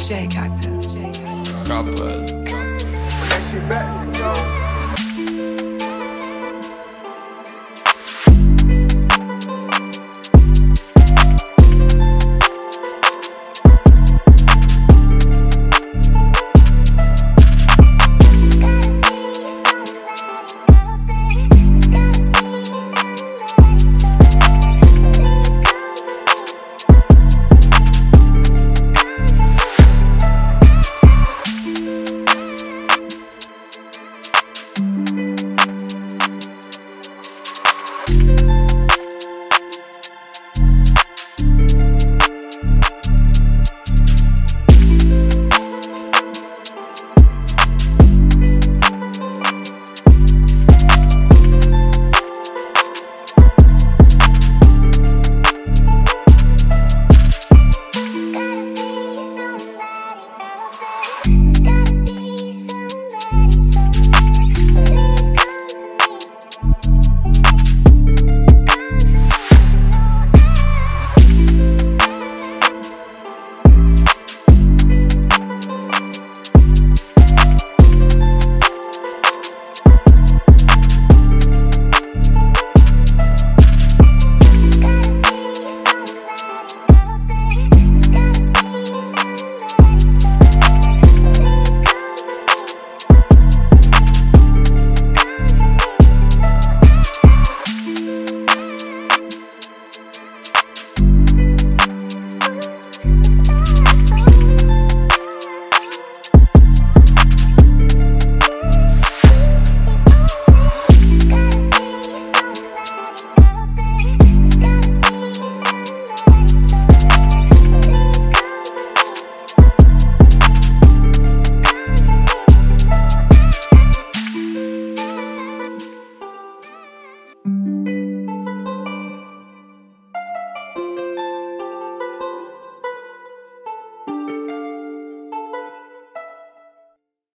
Jay Cactus.